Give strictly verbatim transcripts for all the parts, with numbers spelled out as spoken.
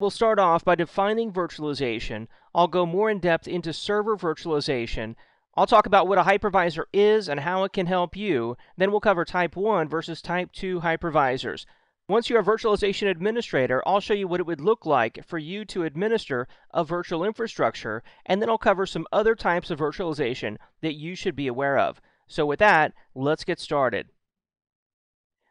We'll start off by defining virtualization. I'll go more in depth into server virtualization. I'll talk about what a hypervisor is and how it can help you. Then we'll cover type one versus type two hypervisors. Once you're a virtualization administrator, I'll show you what it would look like for you to administer a virtual infrastructure, and then I'll cover some other types of virtualization that you should be aware of. So with that, let's get started.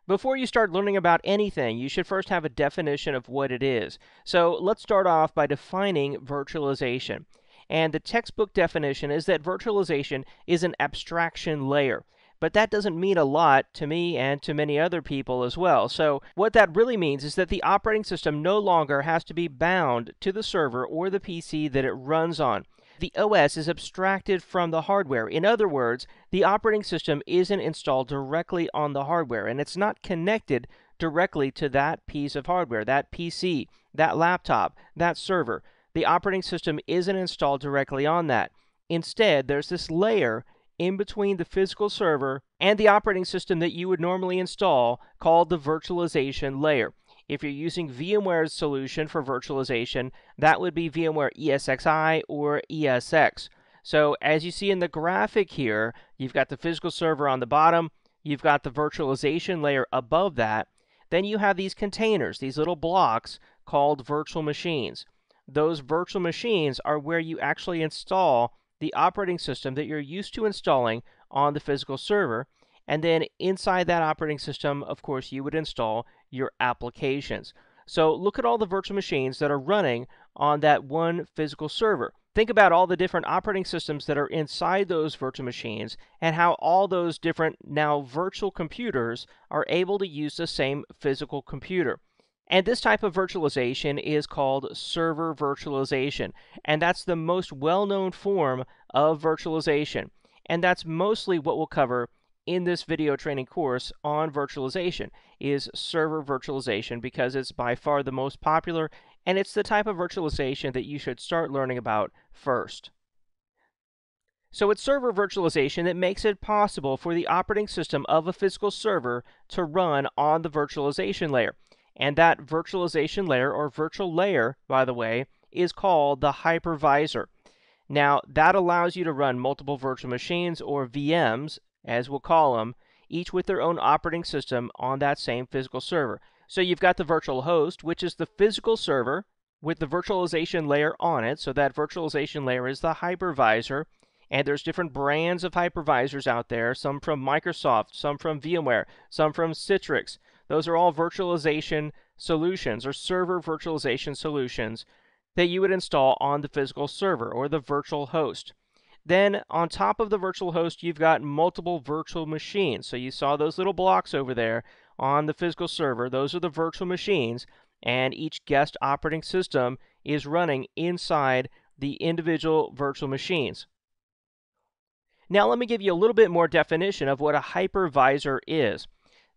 Before you start learning about anything, you should first have a definition of what it is. So let's start off by defining virtualization. And the textbook definition is that virtualization is an abstraction layer. But that doesn't mean a lot to me and to many other people as well. So what that really means is that the operating system no longer has to be bound to the server or the P C that it runs on. The O S is abstracted from the hardware. In other words, the operating system isn't installed directly on the hardware, and it's not connected directly to that piece of hardware, that P C, that laptop, that server. The operating system isn't installed directly on that. Instead, there's this layer in between the physical server and the operating system that you would normally install called the virtualization layer. If you're using VMware's solution for virtualization, that would be VMware E S X i or E S X. So as you see in the graphic here, you've got the physical server on the bottom, you've got the virtualization layer above that, then you have these containers, these little blocks called virtual machines. Those virtual machines are where you actually install the operating system that you're used to installing on the physical server, and then inside that operating system, of course, you would install your applications. So look at all the virtual machines that are running on that one physical server. Think about all the different operating systems that are inside those virtual machines and how all those different now virtual computers are able to use the same physical computer. And this type of virtualization is called server virtualization, and that's the most well-known form of virtualization. And that's mostly what we'll cover in this video training course on virtualization, is server virtualization, because it's by far the most popular, and it's the type of virtualization that you should start learning about first. So it's server virtualization that makes it possible for the operating system of a physical server to run on the virtualization layer. And that virtualization layer, or virtual layer, by the way, is called the hypervisor. Now, that allows you to run multiple virtual machines, or V Ms, as we'll call them, each with their own operating system on that same physical server. So you've got the virtual host, which is the physical server with the virtualization layer on it. So that virtualization layer is the hypervisor. And there's different brands of hypervisors out there, some from Microsoft, some from VMware, some from Citrix. Those are all virtualization solutions, or server virtualization solutions, that you would install on the physical server or the virtual host. Then on top of the virtual host, you've got multiple virtual machines. So you saw those little blocks over there on the physical server. Those are the virtual machines, and each guest operating system is running inside the individual virtual machines. Now let me give you a little bit more definition of what a hypervisor is.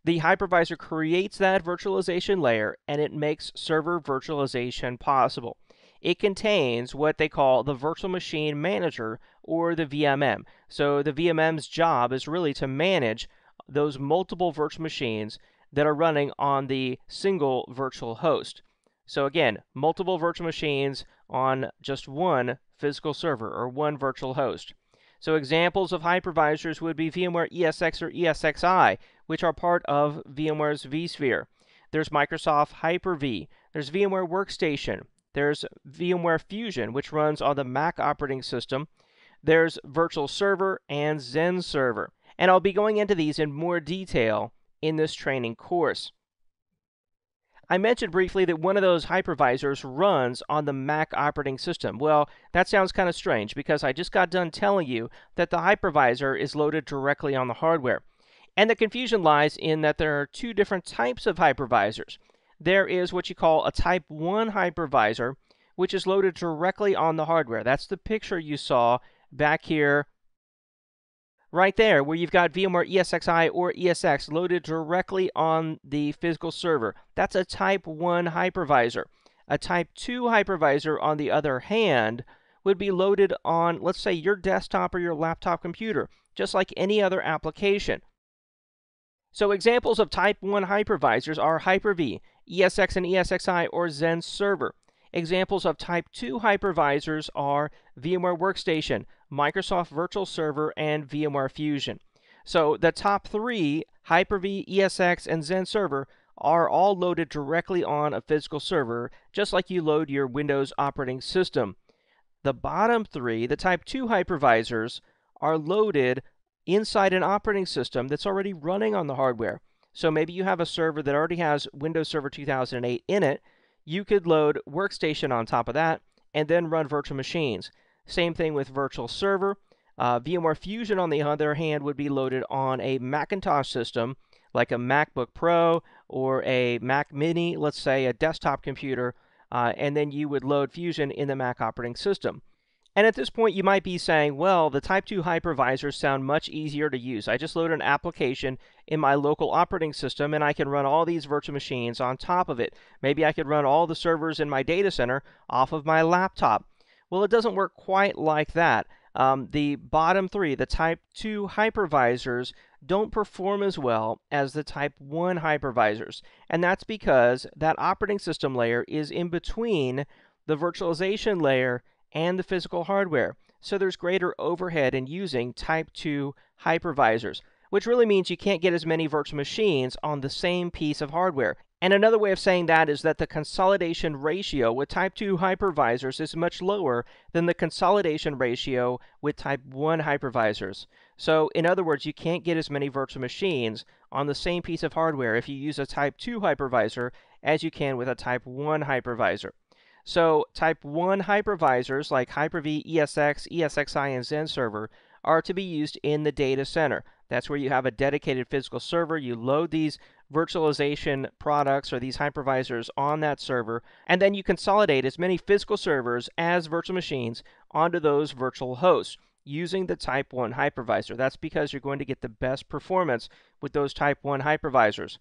The hypervisor creates that virtualization layer, and it makes server virtualization possible. It contains what they call the virtual machine manager, or the V M M. So the V M M's job is really to manage those multiple virtual machines that are running on the single virtual host. So again, multiple virtual machines on just one physical server or one virtual host. So examples of hypervisors would be VMware E S X or E S X i, which are part of VMware's vSphere. There's Microsoft Hyper-V. There's VMware Workstation. There's VMware Fusion, which runs on the Mac operating system. There's Virtual Server and XenServer. And I'll be going into these in more detail in this training course. I mentioned briefly that one of those hypervisors runs on the Mac operating system. Well, that sounds kind of strange, because I just got done telling you that the hypervisor is loaded directly on the hardware. And the confusion lies in that there are two different types of hypervisors. There is what you call a type one hypervisor, which is loaded directly on the hardware. That's the picture you saw back here, right there, where you've got VMware E S X i or E S X loaded directly on the physical server. That's a type one hypervisor. A type two hypervisor, on the other hand, would be loaded on, let's say, your desktop or your laptop computer, just like any other application. So examples of type one hypervisors are Hyper-V, E S X and E S X i, or XenServer. Examples of Type two hypervisors are VMware Workstation, Microsoft Virtual Server, and VMware Fusion. So the top three, Hyper-V, E S X, and XenServer, are all loaded directly on a physical server, just like you load your Windows operating system. The bottom three, the Type two hypervisors, are loaded inside an operating system that's already running on the hardware. So maybe you have a server that already has Windows Server two thousand eight in it. You could load Workstation on top of that and then run virtual machines. Same thing with Virtual Server. Uh, VMware Fusion, on the other hand, would be loaded on a Macintosh system, like a MacBook Pro or a Mac Mini, let's say a desktop computer, uh, and then you would load Fusion in the Mac operating system. And at this point, you might be saying, well, the Type two hypervisors sound much easier to use. I just load an application in my local operating system, and I can run all these virtual machines on top of it. Maybe I could run all the servers in my data center off of my laptop. Well, it doesn't work quite like that. Um, the bottom three, the Type two hypervisors, don't perform as well as the Type one hypervisors. And that's because that operating system layer is in between the virtualization layer and the physical hardware. So there's greater overhead in using Type two hypervisors, which really means you can't get as many virtual machines on the same piece of hardware. And another way of saying that is that the consolidation ratio with Type two hypervisors is much lower than the consolidation ratio with Type one hypervisors. So in other words, you can't get as many virtual machines on the same piece of hardware if you use a Type two hypervisor as you can with a Type one hypervisor. So Type one hypervisors like Hyper-V, E S X, E S X i, and XenServer are to be used in the data center. That's where you have a dedicated physical server. You load these virtualization products or these hypervisors on that server, and then you consolidate as many physical servers as virtual machines onto those virtual hosts using the Type one hypervisor. That's because you're going to get the best performance with those Type one hypervisors.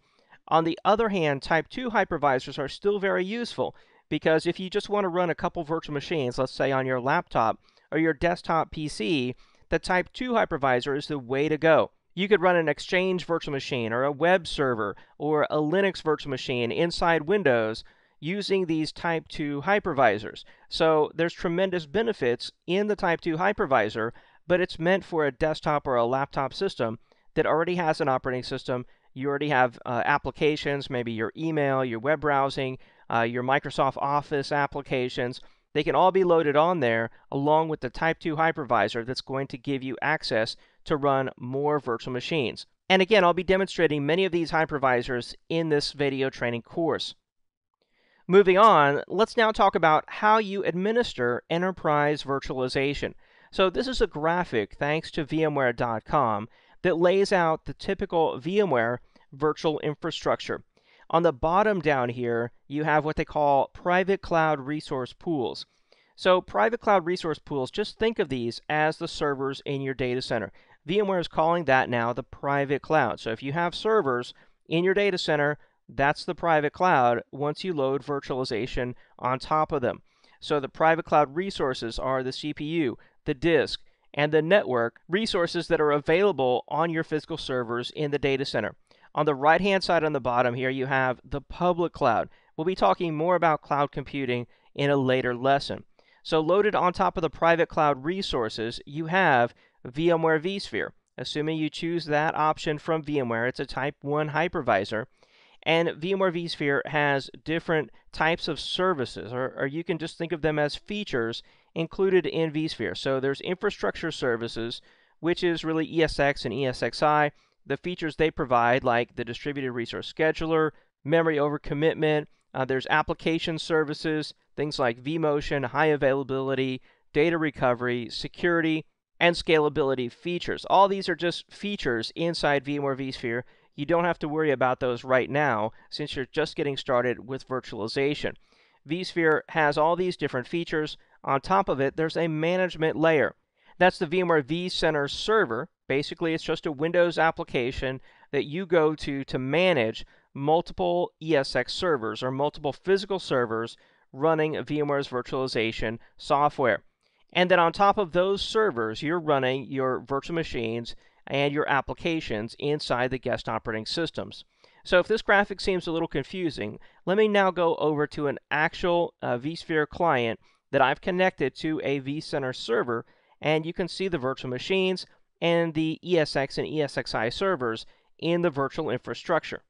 On the other hand, Type two hypervisors are still very useful, because if you just want to run a couple virtual machines, let's say on your laptop or your desktop P C, the Type two hypervisor is the way to go. You could run an Exchange virtual machine or a web server or a Linux virtual machine inside Windows using these Type two hypervisors. So there's tremendous benefits in the Type two hypervisor, but it's meant for a desktop or a laptop system that already has an operating system. You already have uh, applications, maybe your email, your web browsing, uh, your Microsoft Office applications. They can all be loaded on there along with the Type two hypervisor that's going to give you access to run more virtual machines. And again, I'll be demonstrating many of these hypervisors in this video training course. Moving on, let's now talk about how you administer enterprise virtualization. So this is a graphic, thanks to VMware dot com, that lays out the typical VMware virtual infrastructure. On the bottom down here, you have what they call private cloud resource pools. So private cloud resource pools, just think of these as the servers in your data center. VMware is calling that now the private cloud. So if you have servers in your data center, that's the private cloud once you load virtualization on top of them. So the private cloud resources are the C P U, the disk, and the network resources that are available on your physical servers in the data center. On the right-hand side on the bottom here, you have the public cloud. We'll be talking more about cloud computing in a later lesson. So loaded on top of the private cloud resources, you have VMware vSphere. Assuming you choose that option from VMware, it's a Type one hypervisor. And VMware vSphere has different types of services, or, or you can just think of them as features included in vSphere. So there's infrastructure services, which is really E S X and E S X i. The features they provide, like the distributed resource scheduler, memory over commitment, uh, there's application services, things like vMotion, high availability, data recovery, security, and scalability features. All these are just features inside VMware vSphere. You don't have to worry about those right now since you're just getting started with virtualization. vSphere has all these different features. On top of it, there's a management layer. That's the VMware vCenter server. Basically, it's just a Windows application that you go to to manage multiple E S X servers or multiple physical servers running VMware's virtualization software. And then on top of those servers, you're running your virtual machines and your applications inside the guest operating systems. So if this graphic seems a little confusing, let me now go over to an actual uh, vSphere client that I've connected to a vCenter server, and you can see the virtual machines and the E S X and E S X i servers in the virtual infrastructure.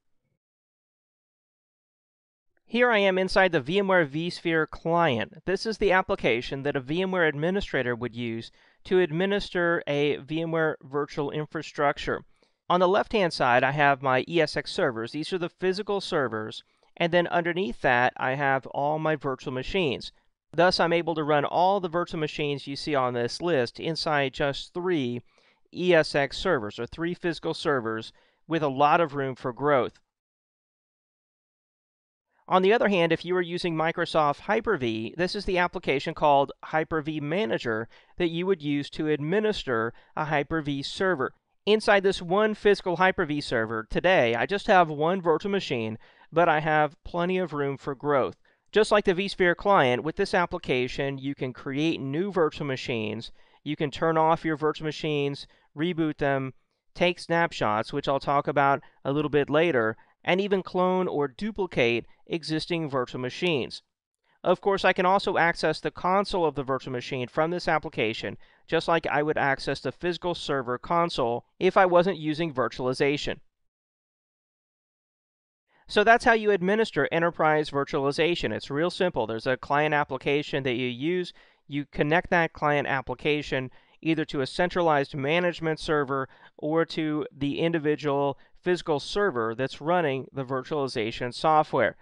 Here I am inside the VMware vSphere client. This is the application that a VMware administrator would use to administer a VMware virtual infrastructure. On the left-hand side, I have my E S X servers. These are the physical servers. And then underneath that, I have all my virtual machines. Thus, I'm able to run all the virtual machines you see on this list inside just three E S X servers, or three physical servers, with a lot of room for growth. On the other hand, if you are using Microsoft Hyper-V, this is the application called Hyper-V Manager that you would use to administer a Hyper-V server. Inside this one physical Hyper-V server, today I just have one virtual machine, but I have plenty of room for growth. Just like the vSphere client, with this application you can create new virtual machines, you can turn off your virtual machines, reboot them, take snapshots, which I'll talk about a little bit later, and even clone or duplicate existing virtual machines. Of course, I can also access the console of the virtual machine from this application, just like I would access the physical server console if I wasn't using virtualization. So that's how you administer enterprise virtualization. It's real simple. There's a client application that you use. You connect that client application either to a centralized management server or to the individual physical server that's running the virtualization software.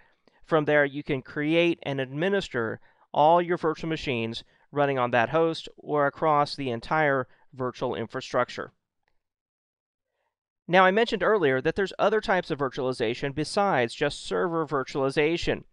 From there, you can create and administer all your virtual machines running on that host or across the entire virtual infrastructure. Now, I mentioned earlier that there's other types of virtualization besides just server virtualization.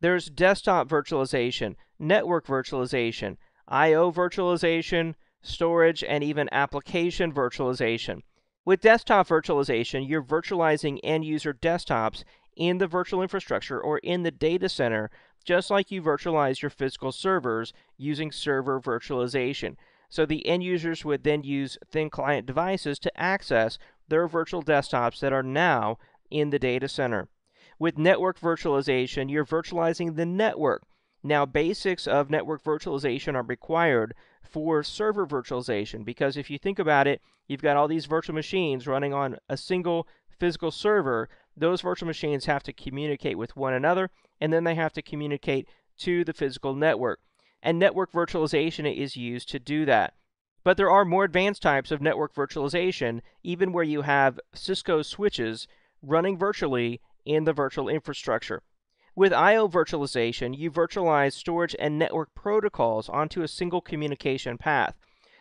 There's desktop virtualization, network virtualization, I O virtualization, storage, and even application virtualization. With desktop virtualization, you're virtualizing end-user desktops in the virtual infrastructure or in the data center, just like you virtualize your physical servers using server virtualization. So the end users would then use thin client devices to access their virtual desktops that are now in the data center. With network virtualization, you're virtualizing the network. Now, basics of network virtualization are required for server virtualization, because if you think about it, you've got all these virtual machines running on a single physical server. Those virtual machines have to communicate with one another, and then they have to communicate to the physical network. And network virtualization is used to do that. But there are more advanced types of network virtualization, even where you have Cisco switches running virtually in the virtual infrastructure. With I O virtualization, you virtualize storage and network protocols onto a single communication path.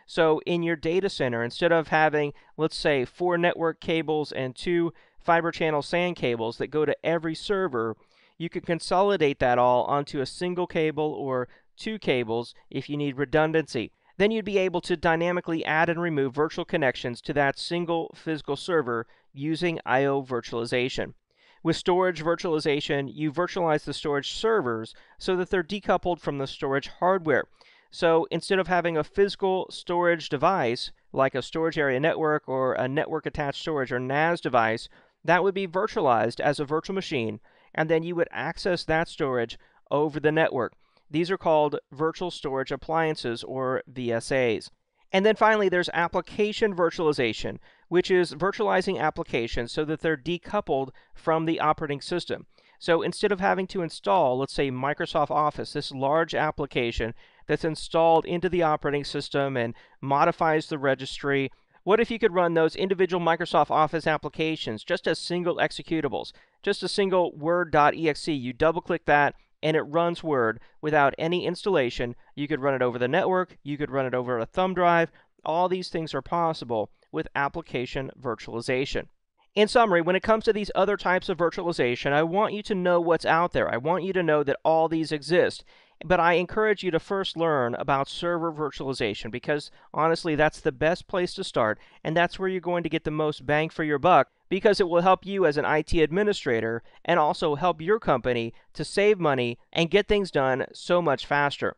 So in your data center, instead of having, let's say, four network cables and two fiber channel S A N cables that go to every server, you can consolidate that all onto a single cable or two cables if you need redundancy. Then you'd be able to dynamically add and remove virtual connections to that single physical server using I O virtualization. With storage virtualization, you virtualize the storage servers so that they're decoupled from the storage hardware. So instead of having a physical storage device, like a storage area network or a network attached storage or N A S device, that would be virtualized as a virtual machine, and then you would access that storage over the network. These are called virtual storage appliances, or V S As. And then finally, there's application virtualization, which is virtualizing applications so that they're decoupled from the operating system. So instead of having to install, let's say, Microsoft Office, this large application that's installed into the operating system and modifies the registry, what if you could run those individual Microsoft Office applications just as single executables, just a single Word.exe? You double-click that, and it runs Word without any installation. You could run it over the network. You could run it over a thumb drive. All these things are possible with application virtualization. In summary, when it comes to these other types of virtualization, I want you to know what's out there. I want you to know that all these exist. But I encourage you to first learn about server virtualization, because honestly, that's the best place to start, and that's where you're going to get the most bang for your buck, because it will help you as an I T administrator and also help your company to save money and get things done so much faster.